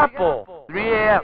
Apple. 3 a.m.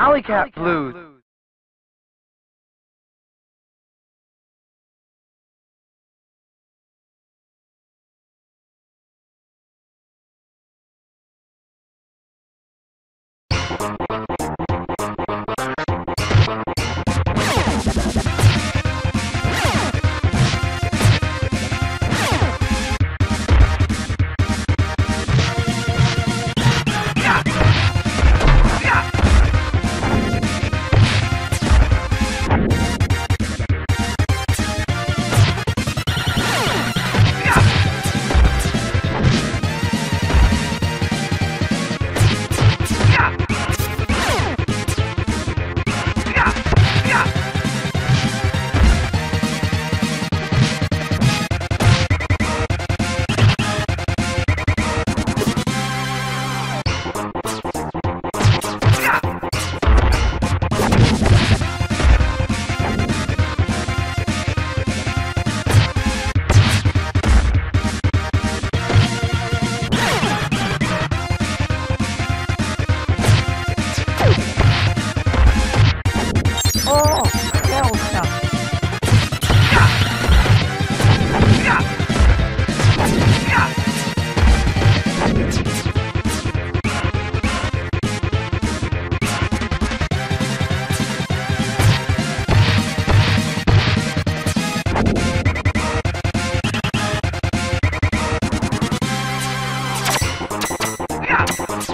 Alley Cat Blues.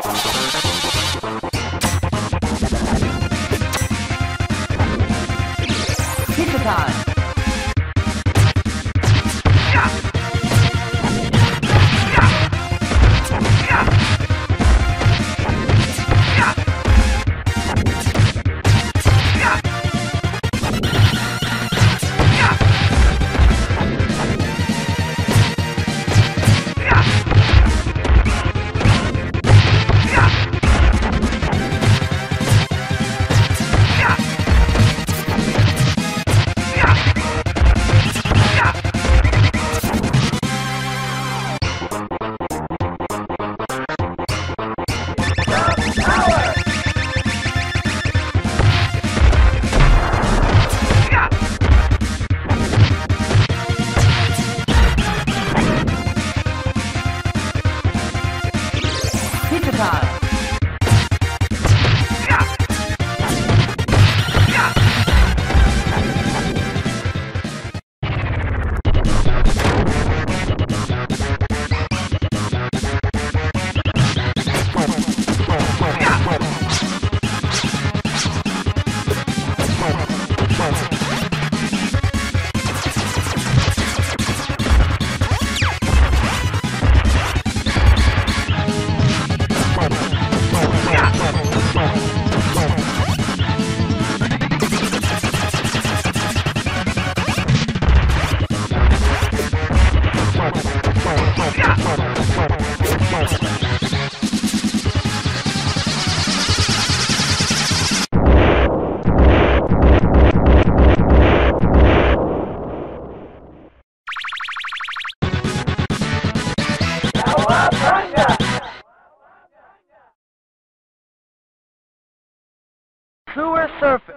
Pizza time! Sewer surface.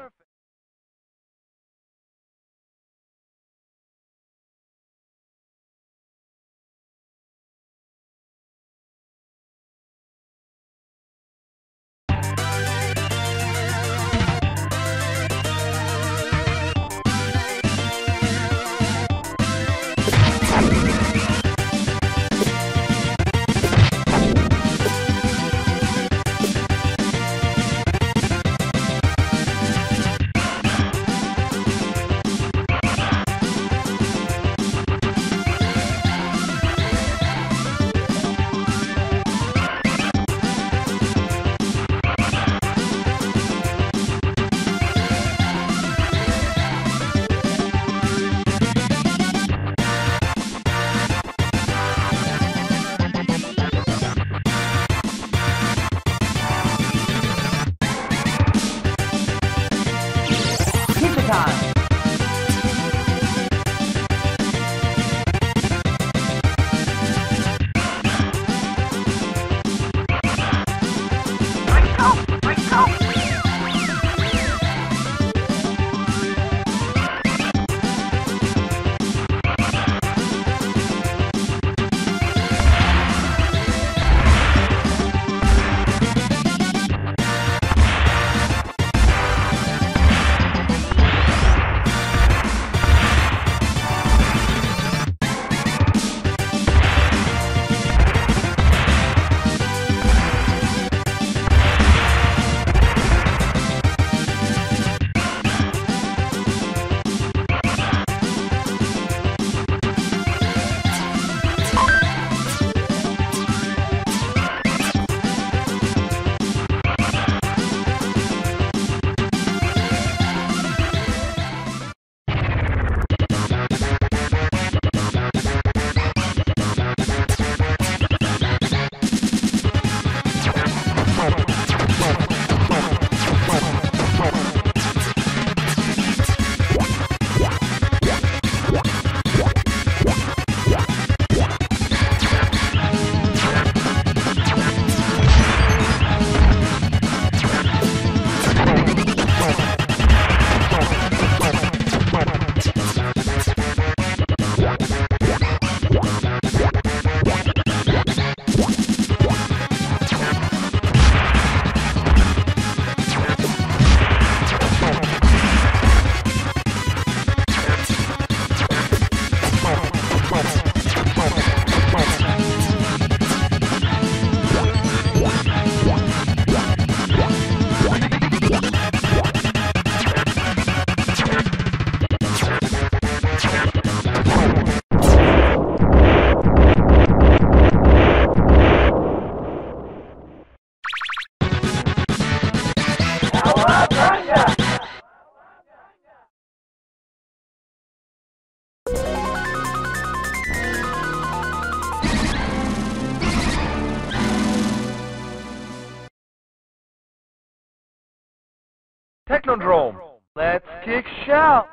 Technodrome, let's kick shout!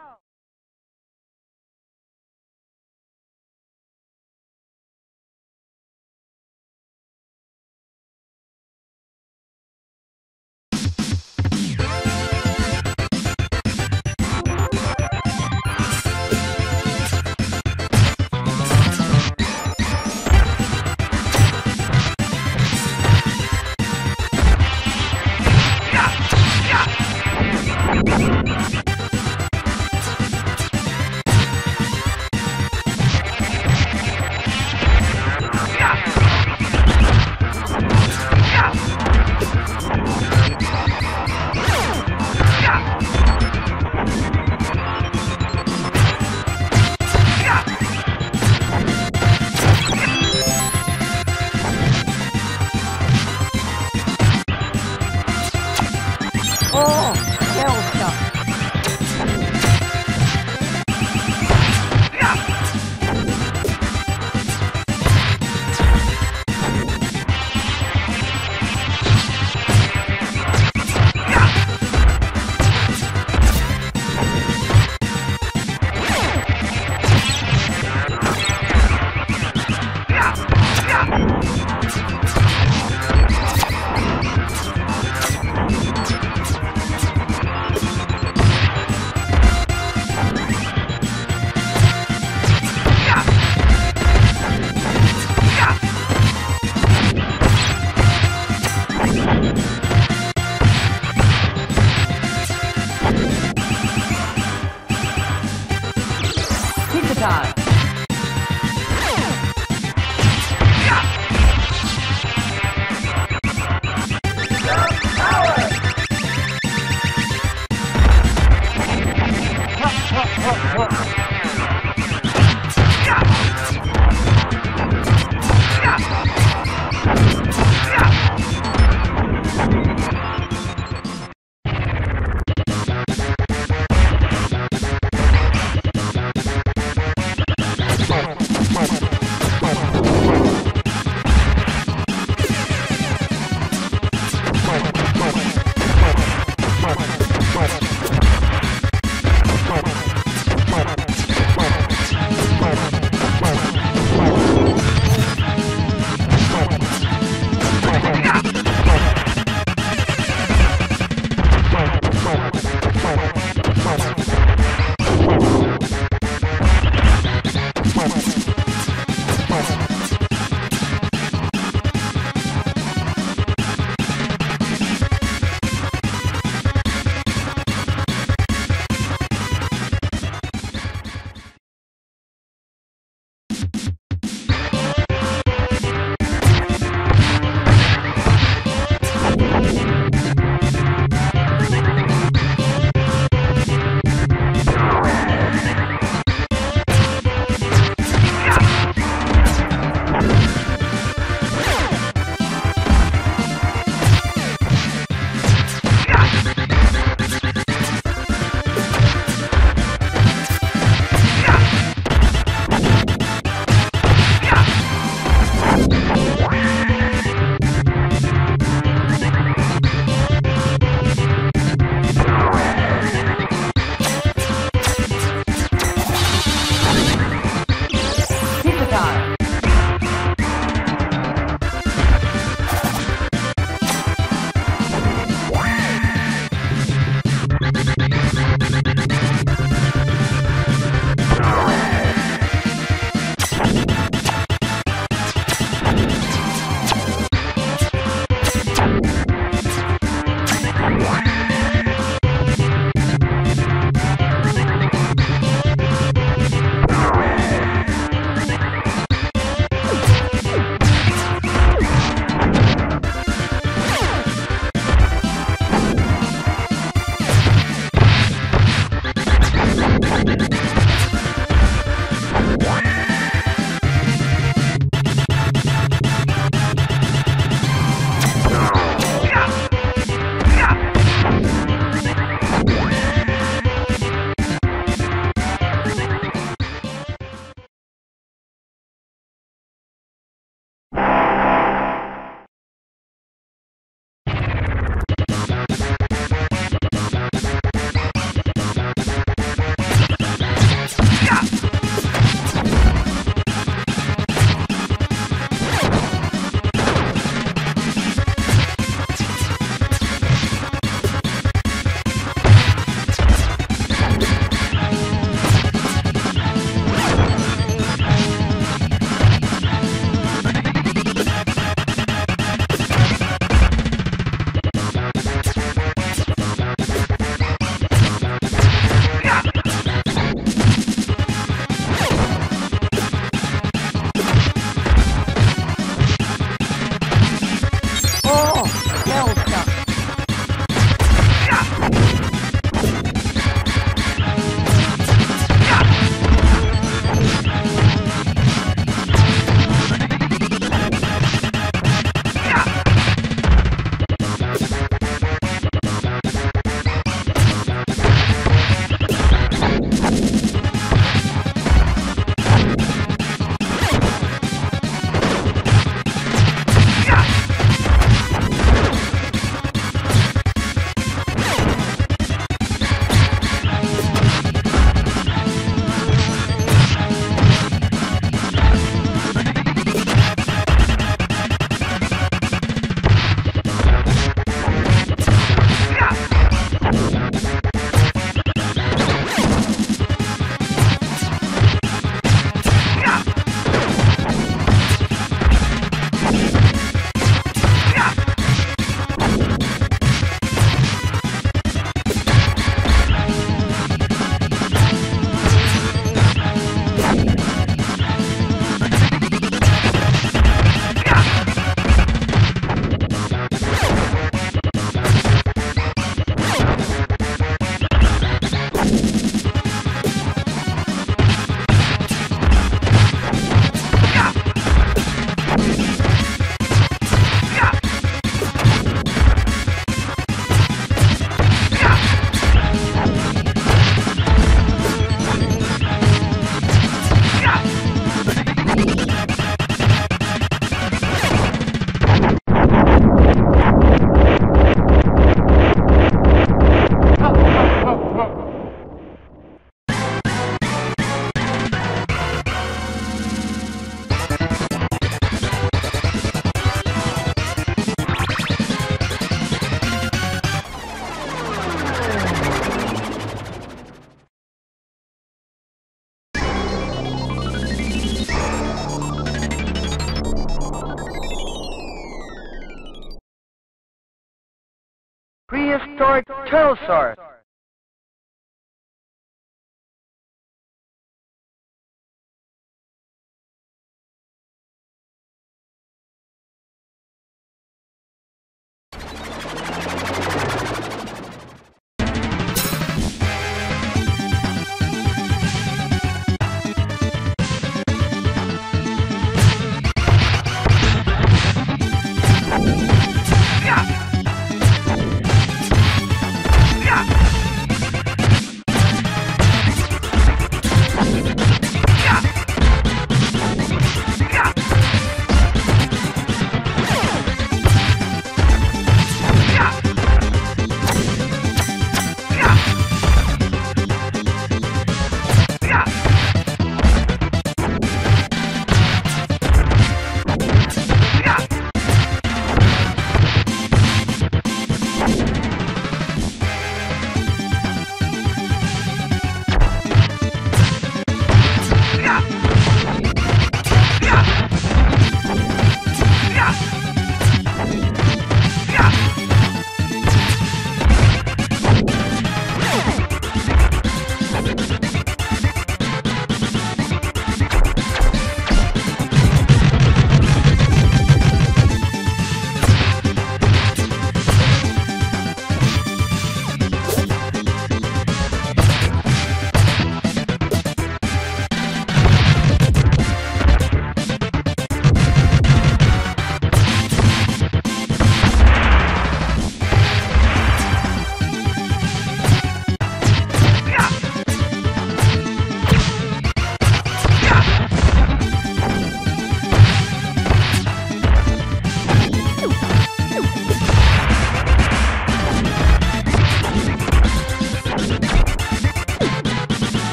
Prehistoric pterosaur.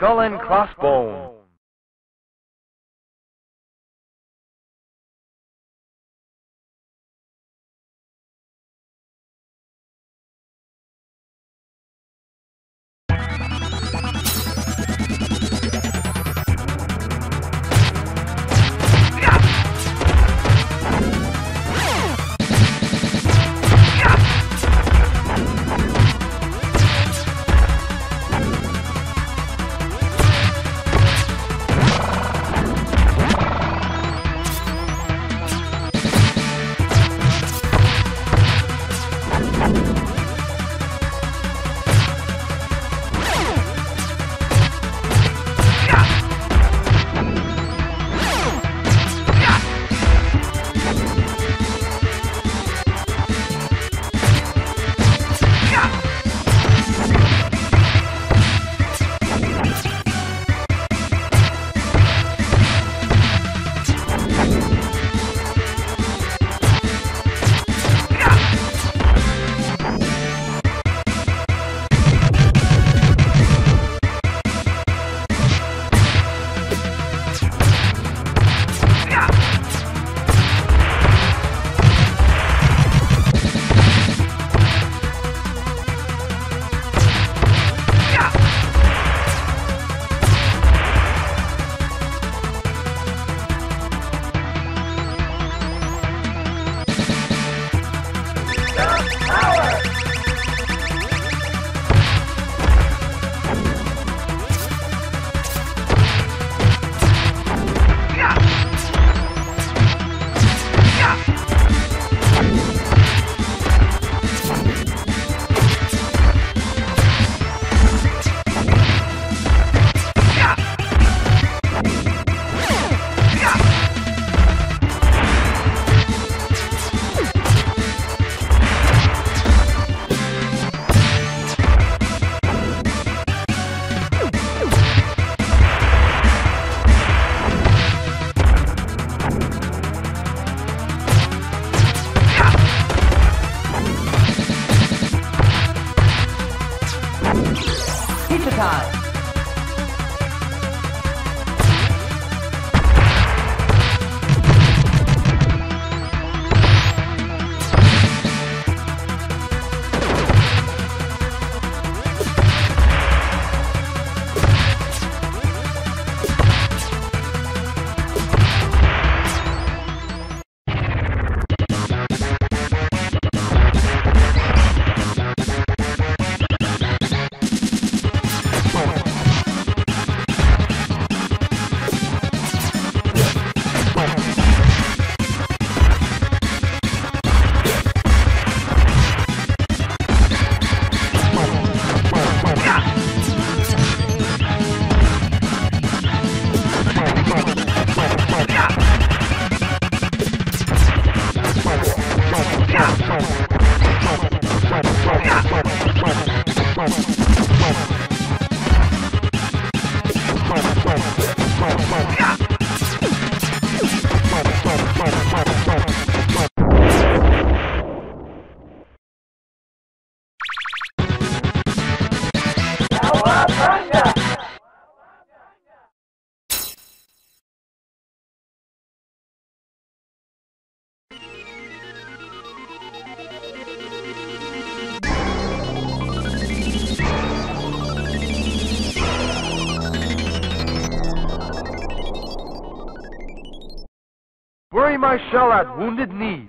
Skull and Crossbones. Bury my shell at wounded knee.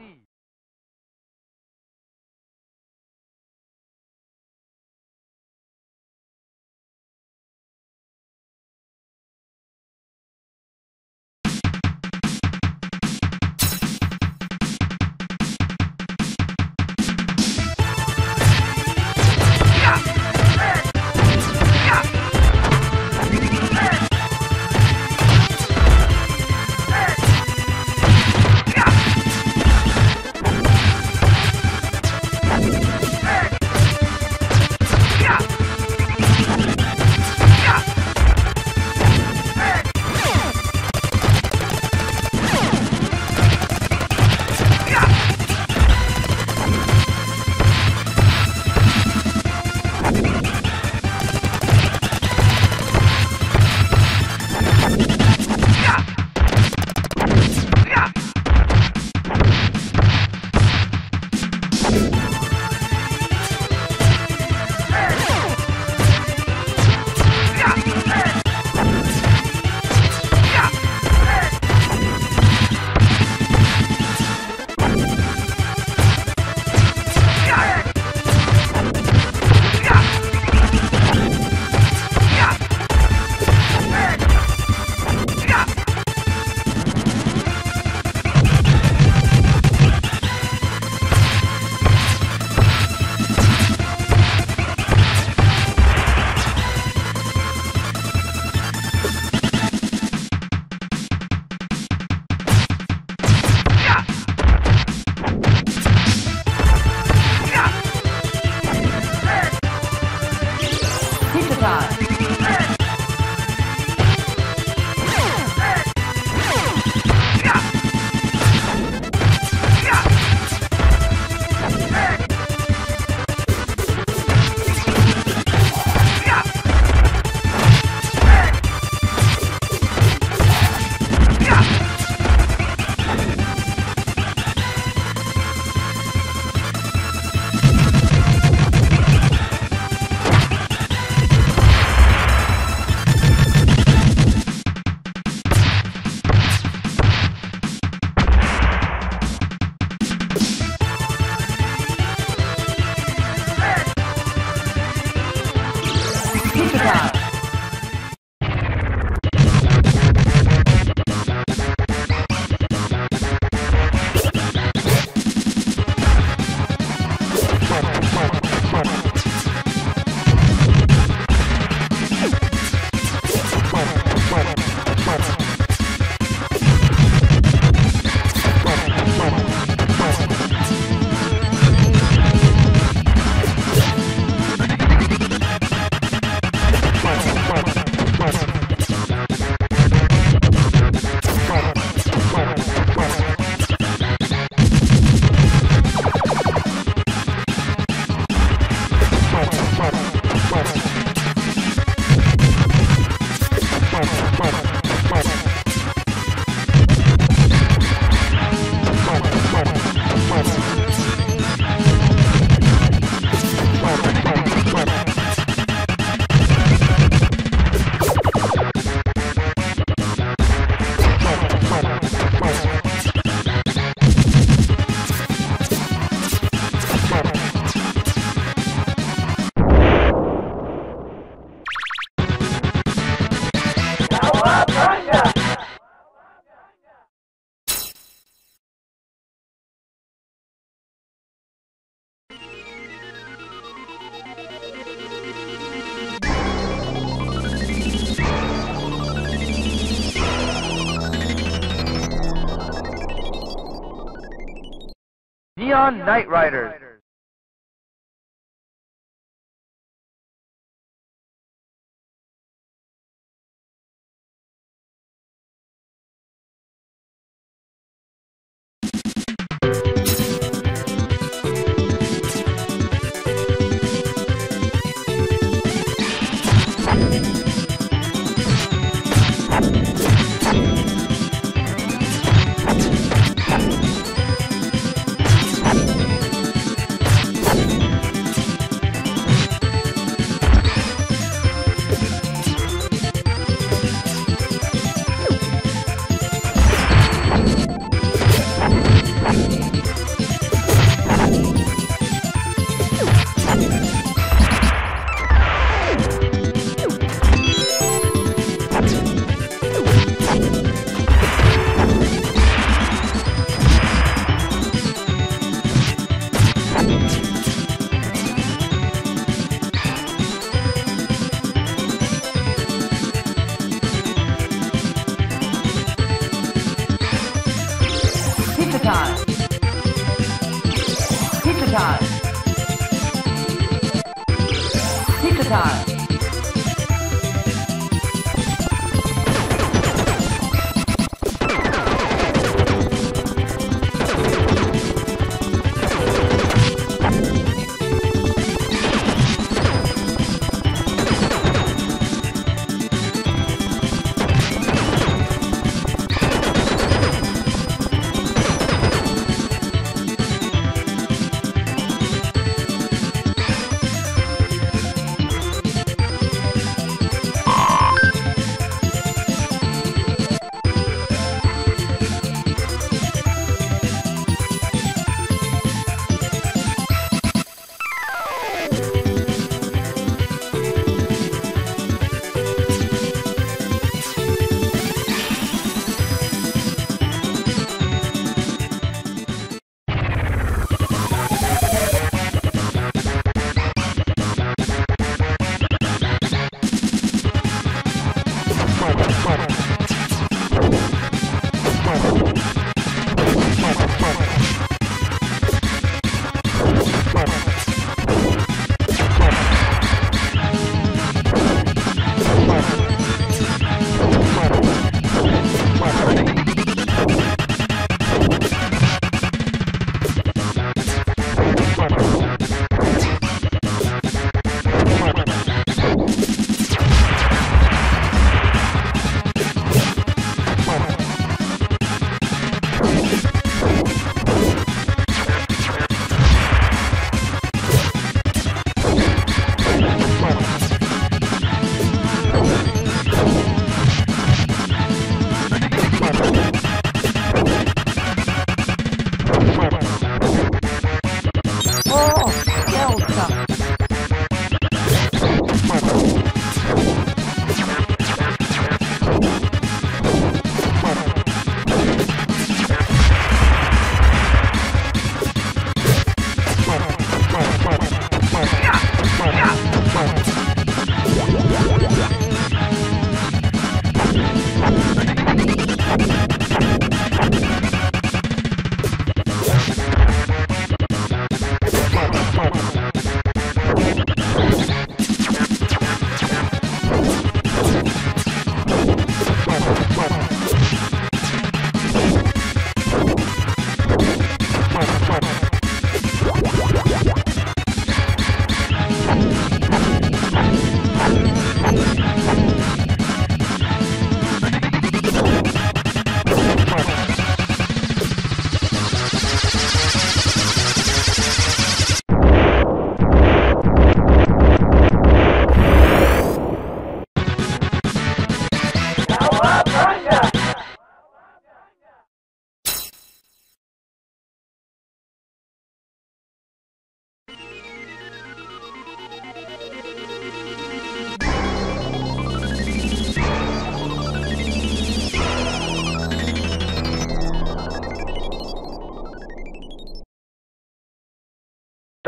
Wow. Knight Riders.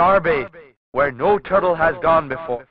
Starbase, where no turtle has gone before.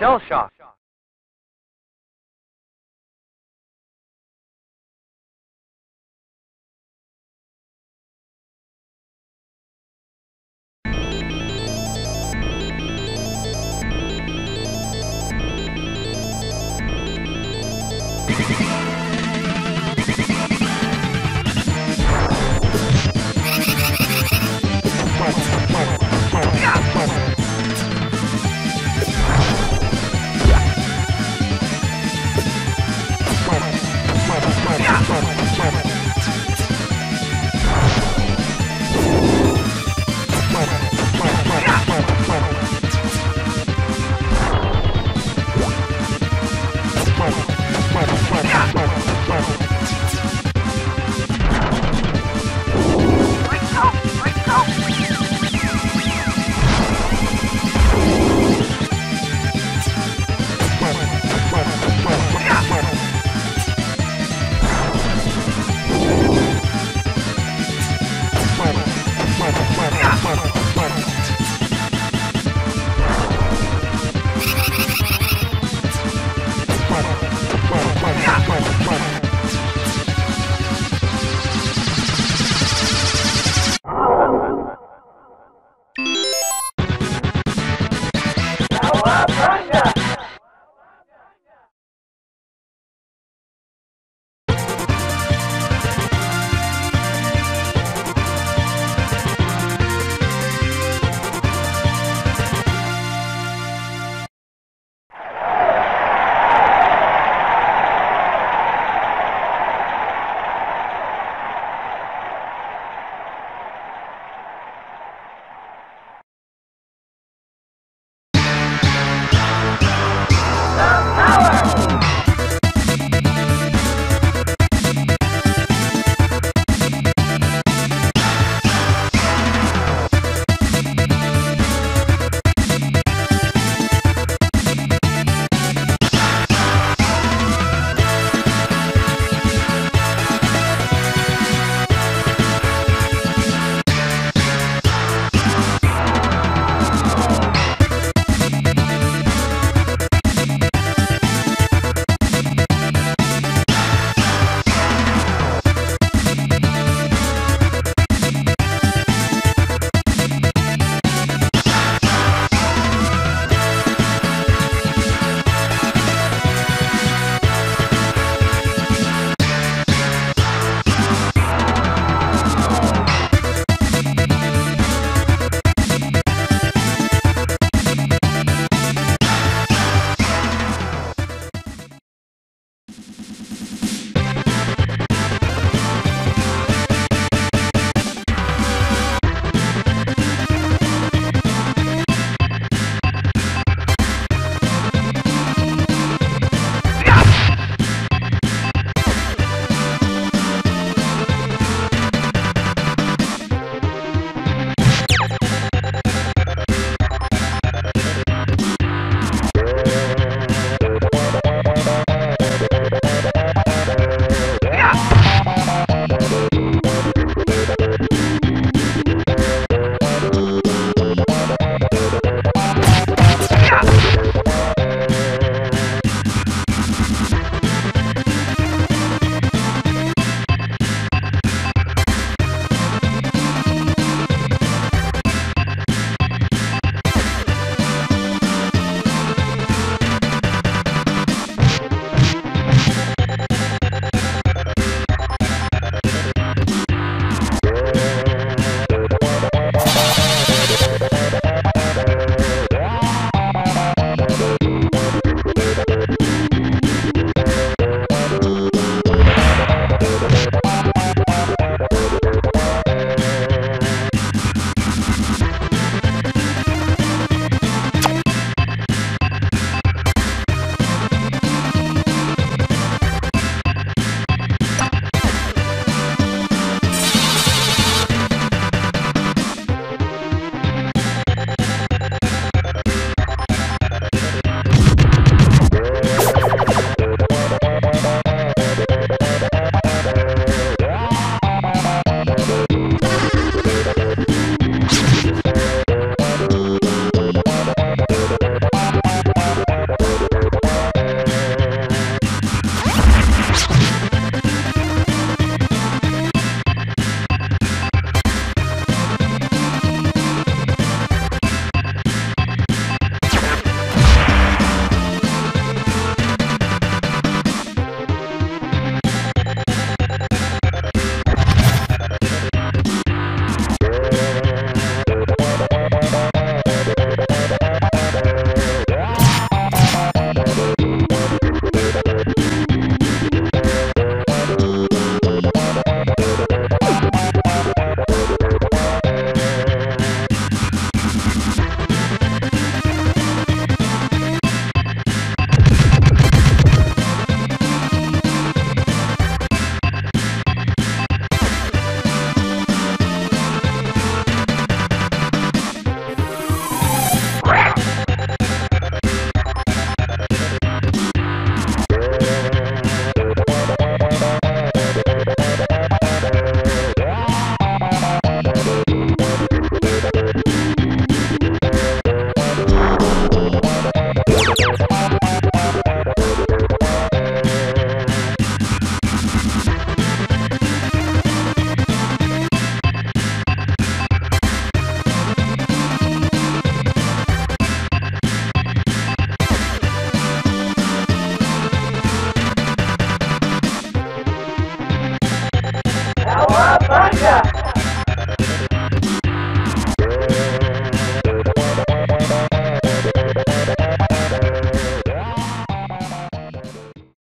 shell-shocked. Come on.